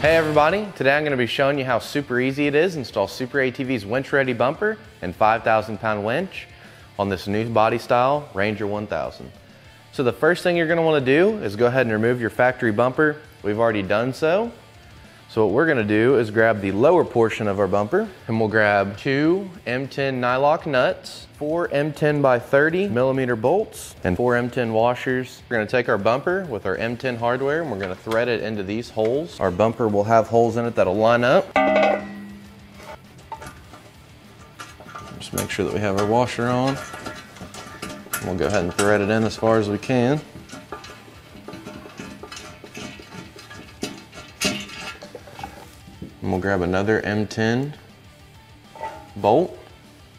Hey everybody, today I'm going to be showing you how super easy it is to install Super ATV's winch ready bumper and 5,000 pound winch on this new body style Ranger 1000. So the first thing you're going to want to do is go ahead and remove your factory bumper. We've already done so. So what we're going to do is grab the lower portion of our bumper and we'll grab two M10 nylock nuts, four M10 by 30 millimeter bolts and four M10 washers. We're going to take our bumper with our M10 hardware and we're going to thread it into these holes. Our bumper will have holes in it that'll line up. Just make sure that we have our washer on. We'll go ahead and thread it in as far as we can. And we'll grab another M10 bolt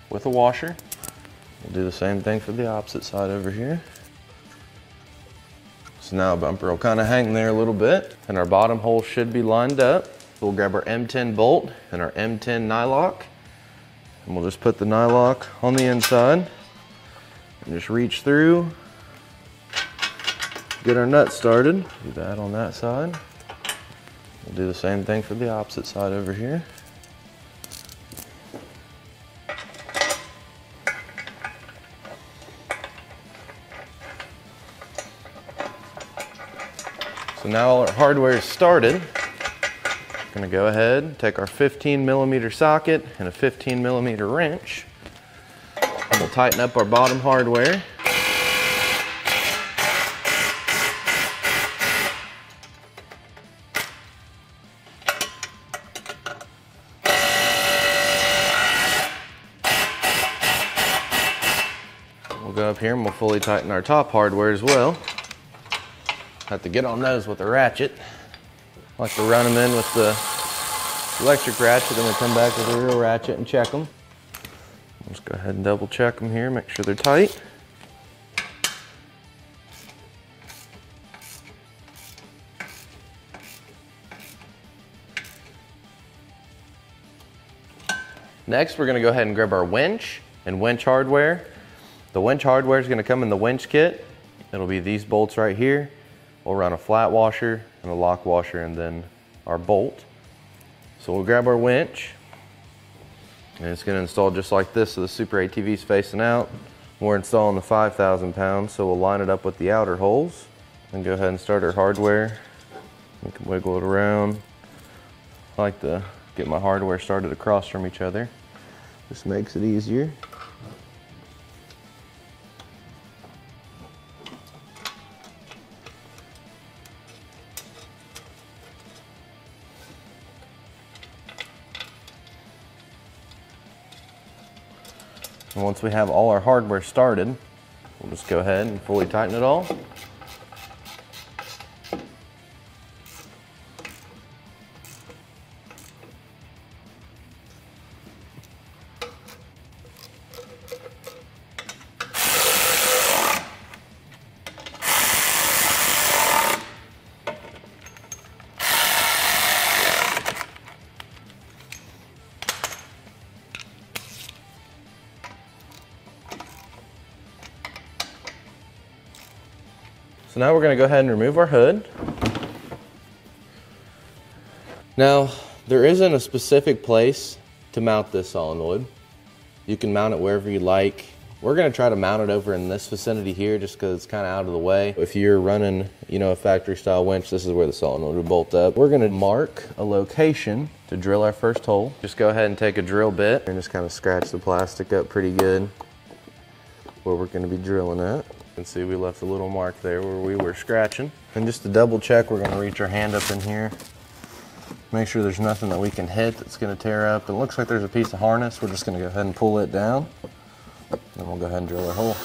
with a washer. We'll do the same thing for the opposite side over here. So now our bumper will kind of hang there a little bit and our bottom hole should be lined up. We'll grab our M10 bolt and our M10 nylock and we'll just put the nylock on the inside. And just reach through, get our nut started. Do that on that side. We'll do the same thing for the opposite side over here. So now all our hardware is started. We're going to go ahead and take our 15 millimeter socket and a 15 millimeter wrench. We'll tighten up our bottom hardware. We'll go up here and we'll fully tighten our top hardware as well. Have to get on those with a ratchet. I like to run them in with the electric ratchet and then come back with a real ratchet and check them. Let's go ahead and double check them here, make sure they're tight. Next, we're going to go ahead and grab our winch and winch hardware. The winch hardware is going to come in the winch kit. It'll be these bolts right here. We'll run a flat washer and a lock washer and then our bolt. So we'll grab our winch. And it's going to install just like this, so the Super ATV's facing out. We're installing the 5,000 pounds, so we'll line it up with the outer holes. And go ahead and start our hardware. We can wiggle it around. I like to get my hardware started across from each other. This makes it easier. And once we have all our hardware started, we'll just go ahead and fully tighten it all. So now we're going to go ahead and remove our hood. Now, there isn't a specific place to mount this solenoid. You can mount it wherever you like. We're going to try to mount it over in this vicinity here just because it's kind of out of the way. If you're running, a factory style winch, this is where the solenoid would bolt up. We're going to mark a location to drill our first hole. Just go ahead and take a drill bit and just kind of scratch the plastic up pretty good where we're going to be drilling at. You can see we left a little mark there where we were scratching. And just to double check, we're going to reach our hand up in here, make sure there's nothing that we can hit that's going to tear up. It looks like there's a piece of harness. We're just going to go ahead and pull it down, and we'll go ahead and drill our hole.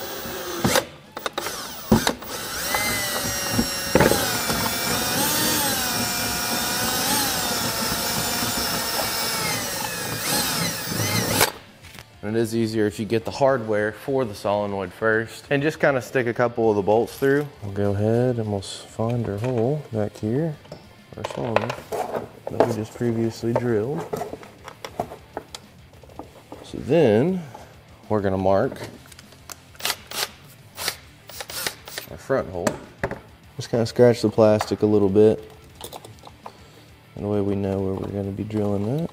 And it is easier if you get the hardware for the solenoid first and just kind of stick a couple of the bolts through. We'll go ahead and we'll find our hole back here, our solenoid that we just previously drilled. So then we're going to mark our front hole. Just kind of scratch the plastic a little bit. That way we know where we're going to be drilling that.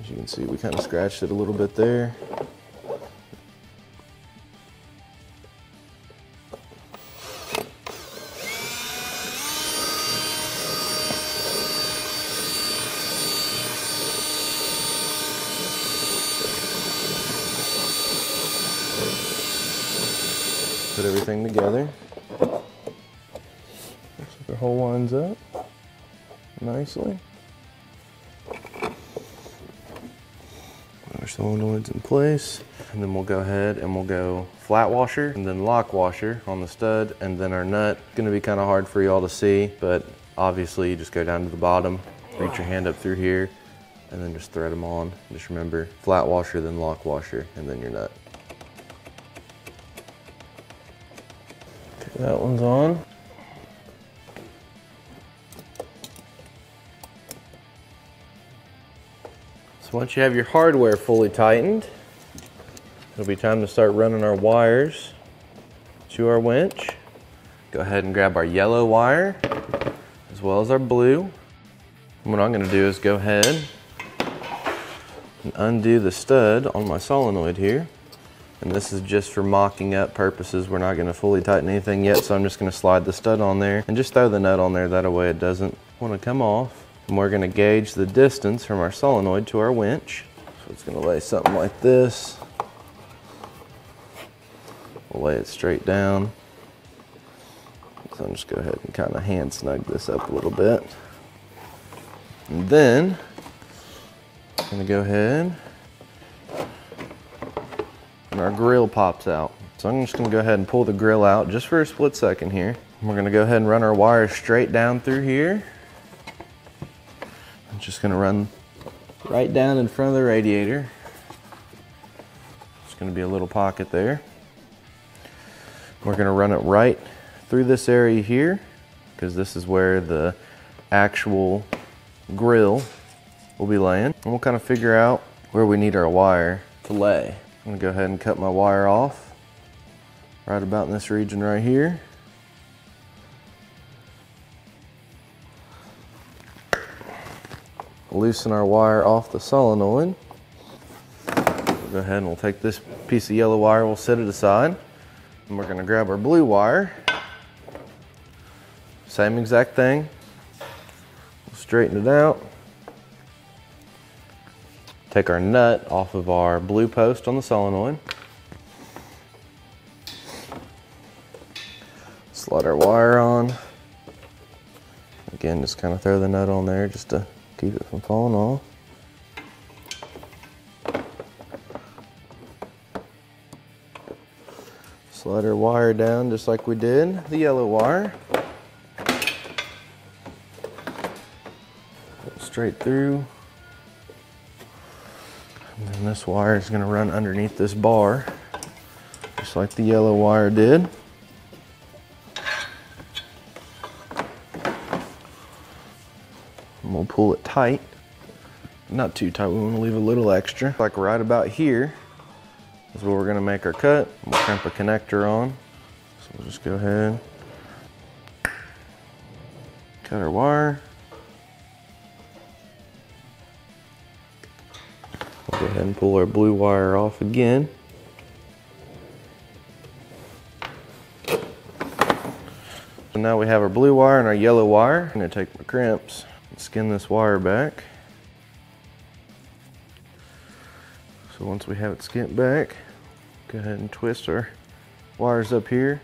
As you can see, we kind of scratched it a little bit there. Put everything together. Looks like the hole lines up nicely. Put our solenoids in place, and then we'll go ahead and we'll go flat washer and then lock washer on the stud and then our nut. It's gonna be kind of hard for y'all to see, but obviously you just go down to the bottom, reach your hand up through here, and then just thread them on. Just remember, flat washer, then lock washer, and then your nut. That one's on. So once you have your hardware fully tightened, it'll be time to start running our wires to our winch. Go ahead and grab our yellow wire as well as our blue. And what I'm going to do is go ahead and undo the stud on my solenoid here. And this is just for mocking up purposes. We're not gonna fully tighten anything yet, so I'm just gonna slide the stud on there and just throw the nut on there. That way it doesn't wanna come off. And we're gonna gauge the distance from our solenoid to our winch. So it's gonna lay something like this. We'll lay it straight down. So I'm just go ahead and kinda hand snug this up a little bit. And then I'm gonna go ahead and our grill pops out. So I'm just gonna go ahead and pull the grill out just for a split second here. And we're gonna go ahead and run our wire straight down through here. I'm just gonna run right down in front of the radiator. It's gonna be a little pocket there. We're gonna run it right through this area here because this is where the actual grill will be laying. And we'll kind of figure out where we need our wire to lay. I'm gonna go ahead and cut my wire off right about in this region right here. Loosen our wire off the solenoid. We'll go ahead and we'll take this piece of yellow wire, we'll set it aside, and we're gonna grab our blue wire. Same exact thing. We'll straighten it out. Take our nut off of our blue post on the solenoid. Slide our wire on. Again, just kind of throw the nut on there just to keep it from falling off. Slide our wire down just like we did the yellow wire. Go straight through. And then this wire is going to run underneath this bar, just like the yellow wire did. And we'll pull it tight. Not too tight, we want to leave a little extra. Like right about here is where we're going to make our cut. We'll crimp a connector on. So we'll just go ahead, cut our wire. Go ahead and pull our blue wire off again. So now we have our blue wire and our yellow wire. I'm gonna take my crimps and skin this wire back. So once we have it skinned back, go ahead and twist our wires up here,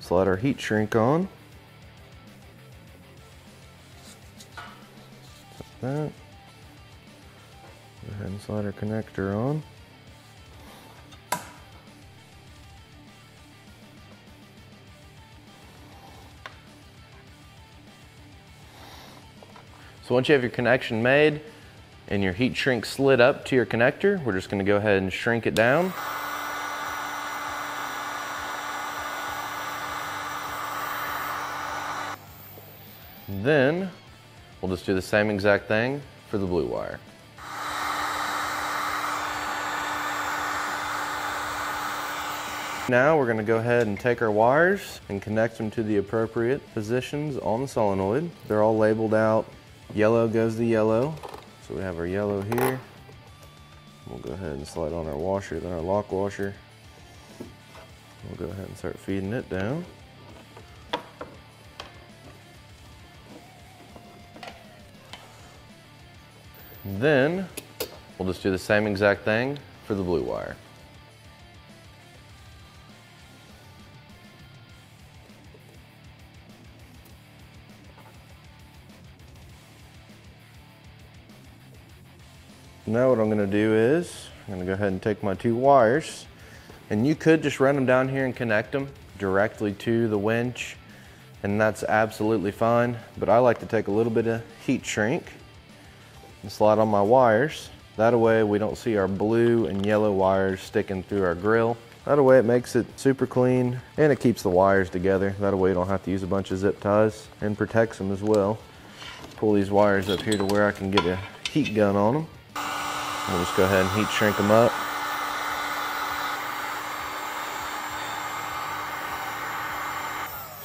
slide our heat shrink on. Like that. Go ahead and slide our connector on. So once you have your connection made and your heat shrink slid up to your connector, we're just going to go ahead and shrink it down. Then we'll just do the same exact thing for the blue wire. Now we're going to go ahead and take our wires and connect them to the appropriate positions on the solenoid. They're all labeled out. Yellow goes to yellow. So we have our yellow here. We'll go ahead and slide on our washer, then our lock washer. We'll go ahead and start feeding it down. Then we'll just do the same exact thing for the blue wire. Now what I'm going to do is I'm going to go ahead and take my two wires, and you could just run them down here and connect them directly to the winch, and that's absolutely fine, but I like to take a little bit of heat shrink and slide on my wires. That way we don't see our blue and yellow wires sticking through our grill. That way it makes it super clean and it keeps the wires together. That way you don't have to use a bunch of zip ties, and protects them as well. Pull these wires up here to where I can get a heat gun on them. We'll just go ahead and heat shrink them up.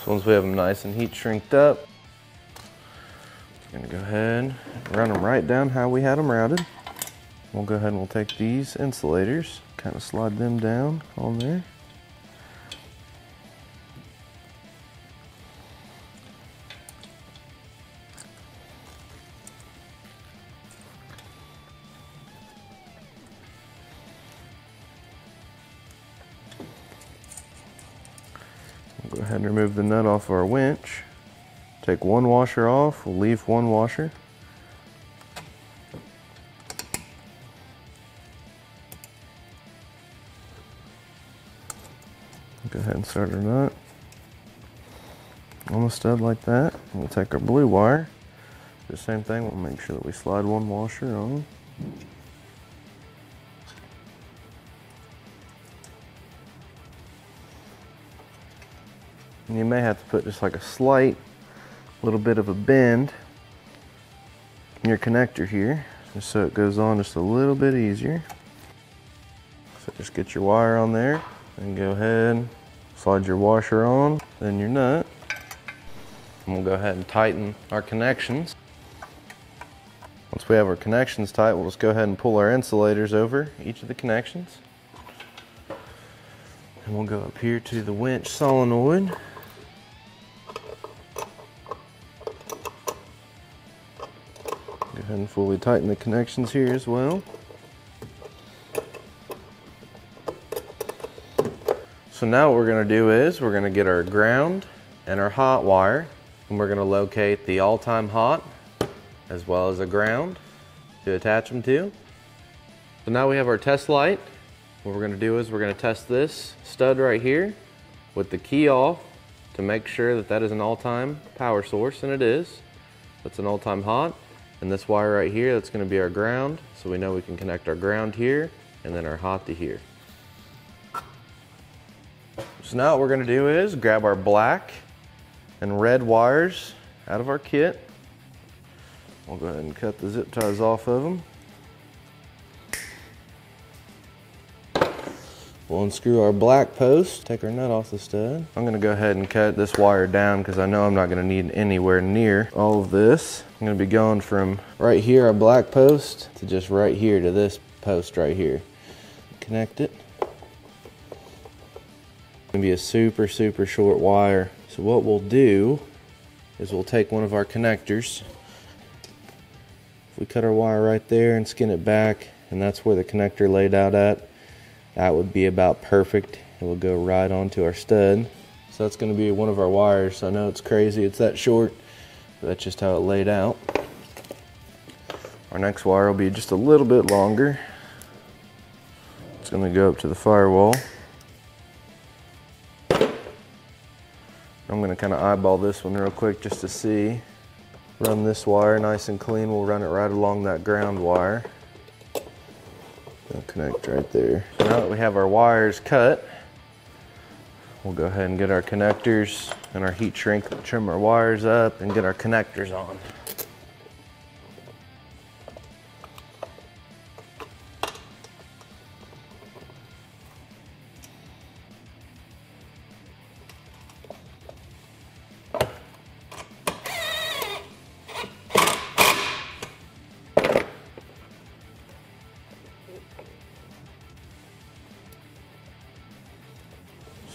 So once we have them nice and heat shrinked up, I'm gonna go ahead and run them right down how we had them routed. We'll go ahead and we'll take these insulators, kind of slide them down on there. Go ahead and remove the nut off our winch. Take one washer off, we'll leave one washer. Go ahead and start our nut. Almost done like that. We'll take our blue wire. Do the same thing, we'll make sure that we slide one washer on. And you may have to put just like a slight little bit of a bend in your connector here, just so it goes on just a little bit easier. So just get your wire on there and go ahead, slide your washer on, then your nut. And we'll go ahead and tighten our connections. Once we have our connections tight, we'll just go ahead and pull our insulators over each of the connections. And we'll go up here to the winch solenoid. Go ahead and fully tighten the connections here as well. So now what we're going to do is we're going to get our ground and our hot wire, and we're going to locate the all-time hot as well as a ground to attach them to. So now we have our test light. What we're gonna do is we're gonna test this stud right here with the key off to make sure that that is an all-time power source, and it is. That's an all-time hot. And this wire right here, that's gonna be our ground. So we know we can connect our ground here and then our hot to here. So now what we're gonna do is grab our black and red wires out of our kit. We'll go ahead and cut the zip ties off of them. We'll unscrew our black post, take our nut off the stud. I'm gonna go ahead and cut this wire down because I know I'm not gonna need anywhere near all of this. I'm gonna be going from right here, our black post, to just right here to this post right here. Connect it. It's gonna be a super, super short wire. So what we'll do is we'll take one of our connectors. If we cut our wire right there and skin it back, and that's where the connector laid out at, that would be about perfect. It will go right onto our stud. So that's gonna be one of our wires. I know it's crazy, it's that short, but that's just how it laid out. Our next wire will be just a little bit longer. It's gonna go up to the firewall. I'm gonna kinda eyeball this one real quick just to see. Run this wire nice and clean. We'll run it right along that ground wire. They'll connect right there. Now that we have our wires cut, we'll go ahead and get our connectors and our heat shrink, trim our wires up, and get our connectors on.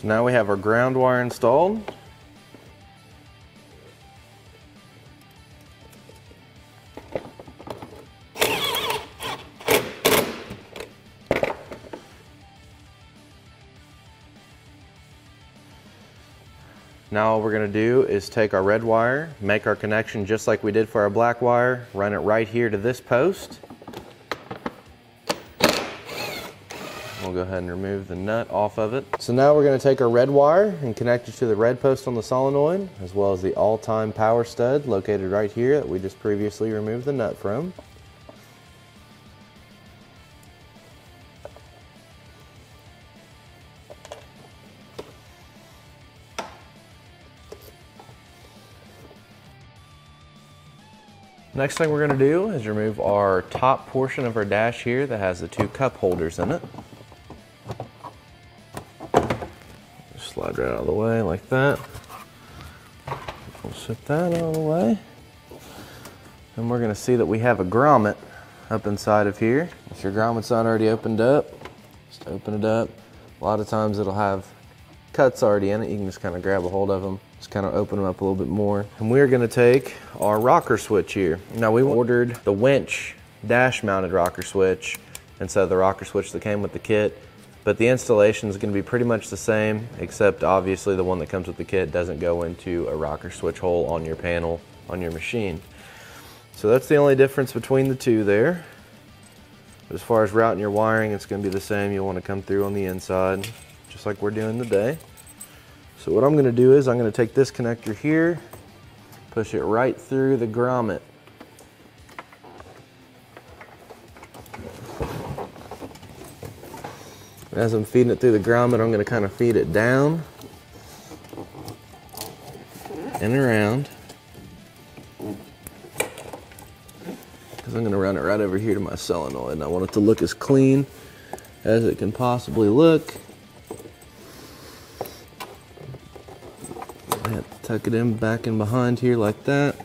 So now we have our ground wire installed. Now all we're going to do is take our red wire, make our connection just like we did for our black wire, run it right here to this post. We'll go ahead and remove the nut off of it. So now we're going to take our red wire and connect it to the red post on the solenoid, as well as the all-time power stud located right here that we just previously removed the nut from. Next thing we're going to do is remove our top portion of our dash here that has the two cup holders in it. Just slide right out of the way like that. We'll set that out of the way. And we're going to see that we have a grommet up inside of here. If your grommet's not already opened up, just open it up. A lot of times it'll have cuts already in it. You can just kind of grab a hold of them. Just kind of open them up a little bit more. And we're gonna take our rocker switch here. Now we ordered the winch dash mounted rocker switch instead of the rocker switch that came with the kit, but the installation is gonna be pretty much the same, except obviously the one that comes with the kit doesn't go into a rocker switch hole on your panel, on your machine. So that's the only difference between the two there. But as far as routing your wiring, it's gonna be the same. You'll wanna come through on the inside, just like we're doing today. So what I'm gonna do is I'm gonna take this connector here, push it right through the grommet. As I'm feeding it through the grommet, I'm gonna kind of feed it down and around, because I'm gonna run it right over here to my solenoid, and I want it to look as clean as it can possibly look. Tuck it in back and behind here like that.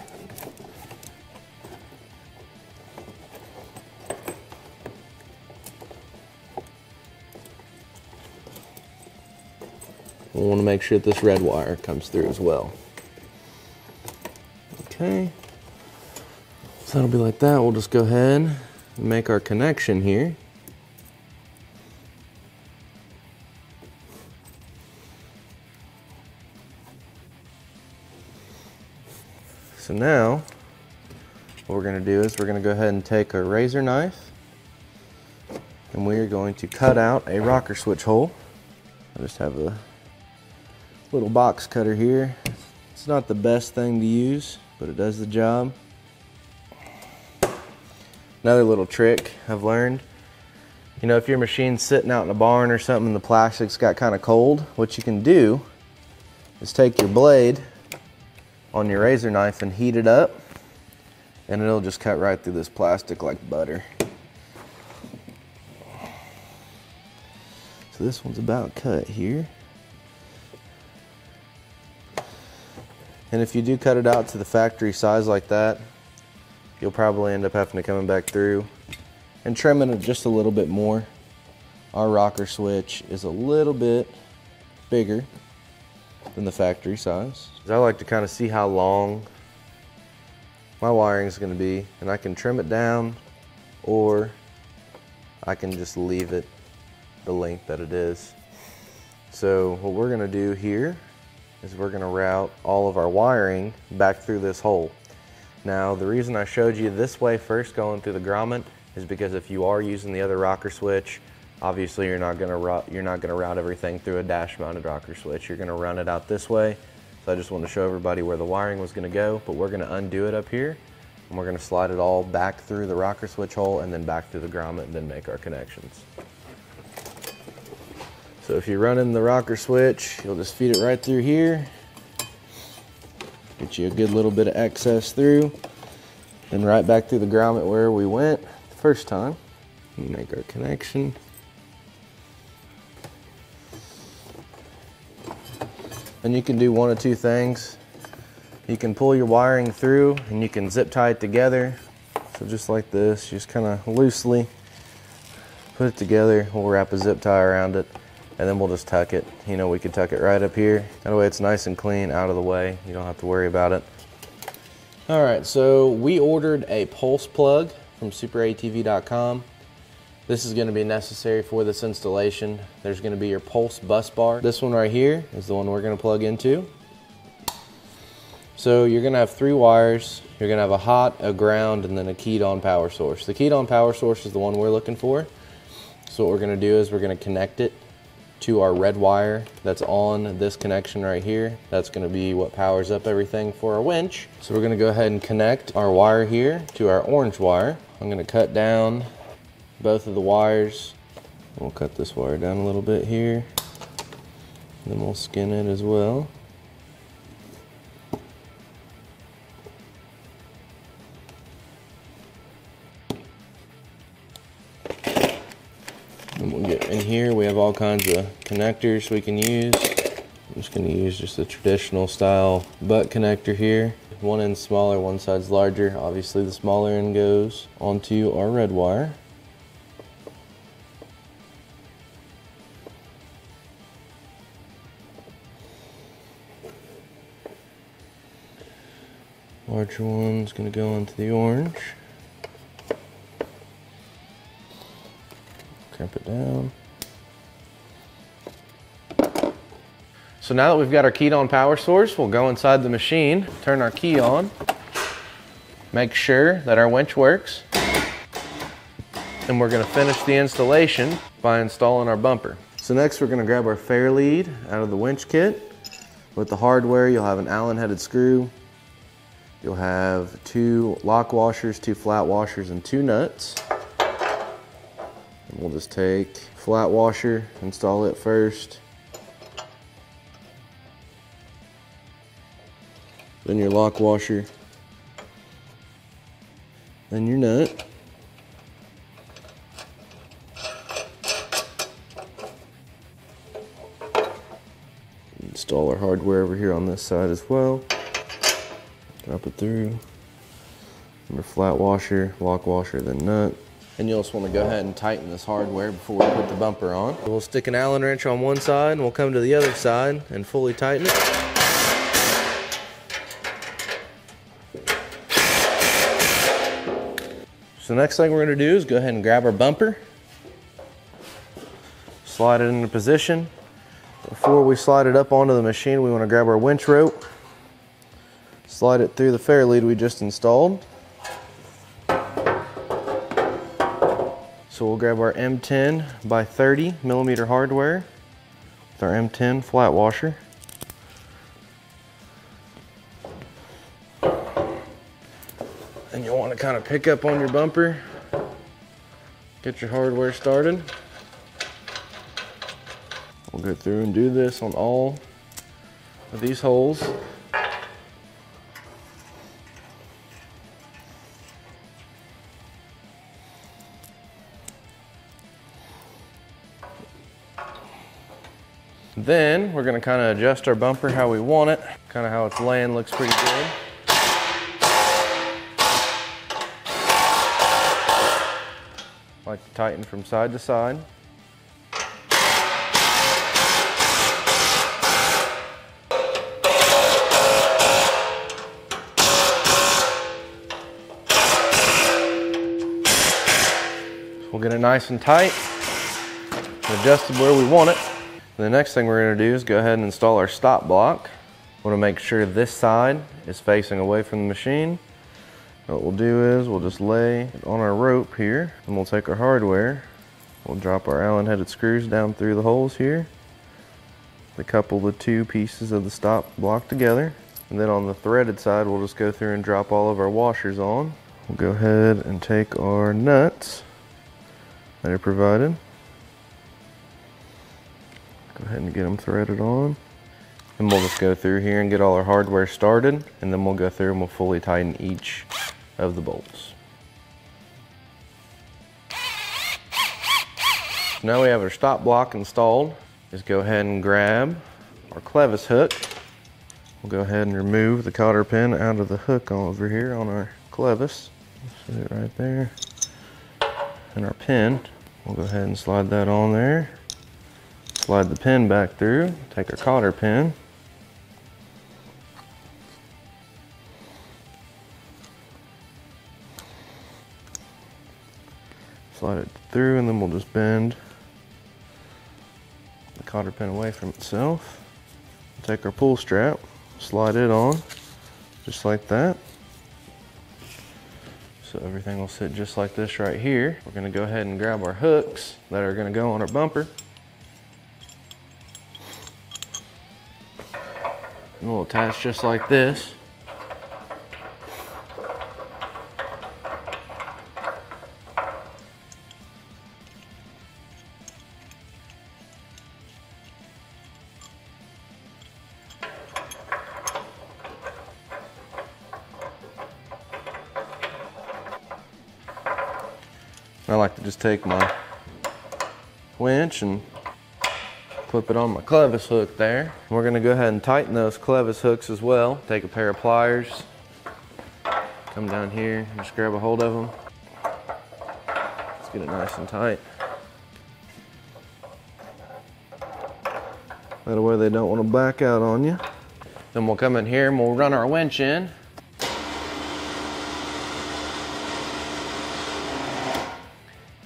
We want to make sure that this red wire comes through as well. Okay, so that'll be like that. We'll just go ahead and make our connection here. So now, what we're gonna do is we're gonna go ahead and take a razor knife, and we are going to cut out a rocker switch hole. I just have a little box cutter here. It's not the best thing to use, but it does the job. Another little trick I've learned, you know, if your machine's sitting out in a barn or something and the plastic's got kind of cold, what you can do is take your blade on your razor knife and heat it up, and it'll just cut right through this plastic like butter. So this one's about cut here. And if you do cut it out to the factory size like that, you'll probably end up having to come back through and trim it just a little bit more. Our rocker switch is a little bit bigger than the factory size. I like to kind of see how long my wiring is going to be, and I can trim it down, or I can just leave it the length that it is. So what we're going to do here is we're going to route all of our wiring back through this hole. Now the reason I showed you this way first going through the grommet is because if you are using the other rocker switch, obviously you're not going to route everything through a dash mounted rocker switch. You're going to run it out this way. So I just want to show everybody where the wiring was going to go, but we're going to undo it up here, and we're going to slide it all back through the rocker switch hole and then back through the grommet and then make our connections. So if you're running the rocker switch, you'll just feed it right through here, get you a good little bit of excess through, and right back through the grommet where we went the first time. Make our connection. And you can do one of two things. You can pull your wiring through and you can zip tie it together. So just like this, just kind of loosely put it together. We'll wrap a zip tie around it. and then we'll just tuck it. You know, we can tuck it right up here. That way it's nice and clean, out of the way. You don't have to worry about it. All right, so we ordered a pulse plug from superatv.com. This is gonna be necessary for this installation. There's gonna be your pulse bus bar. This one right here is the one we're gonna plug into. So you're gonna have three wires. You're gonna have a hot, a ground, and then a keyed on power source. The keyed on power source is the one we're looking for. So what we're gonna do is we're gonna connect it to our red wire that's on this connection right here. That's gonna be what powers up everything for our winch. So we're gonna go ahead and connect our wire here to our orange wire. I'm gonna cut down both of the wires. We'll cut this wire down a little bit here. And then we'll skin it as well. And we'll get in here, we have all kinds of connectors we can use. I'm just gonna use just the traditional style butt connector here. One end's smaller, one side's larger. Obviously the smaller end goes onto our red wire. Larger one's gonna go onto the orange. Crimp it down. So now that we've got our keyed on power source, we'll go inside the machine, turn our key on, make sure that our winch works, and we're gonna finish the installation by installing our bumper. So next we're gonna grab our fair lead out of the winch kit. With the hardware, you'll have an Allen-headed screw, you'll have two lock washers, two flat washers, and two nuts. And we'll just take flat washer, install it first. Then your lock washer. Then your nut. Install our hardware over here on this side as well. Drop it through, your flat washer, lock washer, then nut. And you'll just want to go ahead and tighten this hardware before we put the bumper on. We'll stick an Allen wrench on one side and we'll come to the other side and fully tighten it. So the next thing we're going to do is go ahead and grab our bumper, slide it into position. Before we slide it up onto the machine, we want to grab our winch rope. Slide it through the fair lead we just installed. So we'll grab our M10 by 30 millimeter hardware with our M10 flat washer. And you'll want to kind of pick up on your bumper, get your hardware started. We'll go through and do this on all of these holes. Then we're gonna kind of adjust our bumper how we want it. Kind of how it's laying looks pretty good. Like to tighten from side to side. We'll get it nice and tight, adjusted where we want it. The next thing we're going to do is go ahead and install our stop block. We want to make sure this side is facing away from the machine. What we'll do is we'll just lay it on our rope here, and we'll take our hardware. We'll drop our Allen-headed screws down through the holes here. We couple the two pieces of the stop block together. And then on the threaded side, we'll just go through and drop all of our washers on. We'll go ahead and take our nuts that are provided. Go ahead and get them threaded on. And we'll just go through here and get all our hardware started, and then we'll go through and we'll fully tighten each of the bolts. Now we have our stop block installed. Just go ahead and grab our clevis hook. We'll go ahead and remove the cotter pin out of the hook over here on our clevis. See it right there. And our pin, we'll go ahead and slide that on there. Slide the pin back through, take our cotter pin. Slide it through and then we'll just bend the cotter pin away from itself. Take our pull strap, slide it on just like that. So everything will sit just like this right here. We're gonna go ahead and grab our hooks that are gonna go on our bumper. And we'll attach just like this. I like to just take my winch and clip it on my clevis hook there. We're gonna go ahead and tighten those clevis hooks as well. Take a pair of pliers, come down here, and just grab a hold of them. Let's get it nice and tight. That way they don't wanna back out on you. Then we'll come in here and we'll run our winch in.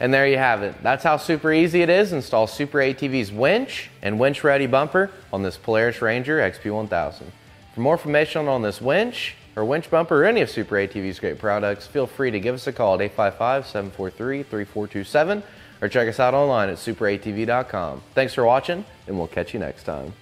And there you have it. That's how super easy it is to install Super ATV's winch and winch ready bumper on this Polaris Ranger XP 1000. For more information on this winch or winch bumper or any of Super ATV's great products, feel free to give us a call at 855-743-3427 or check us out online at superatv.com. Thanks for watching and we'll catch you next time.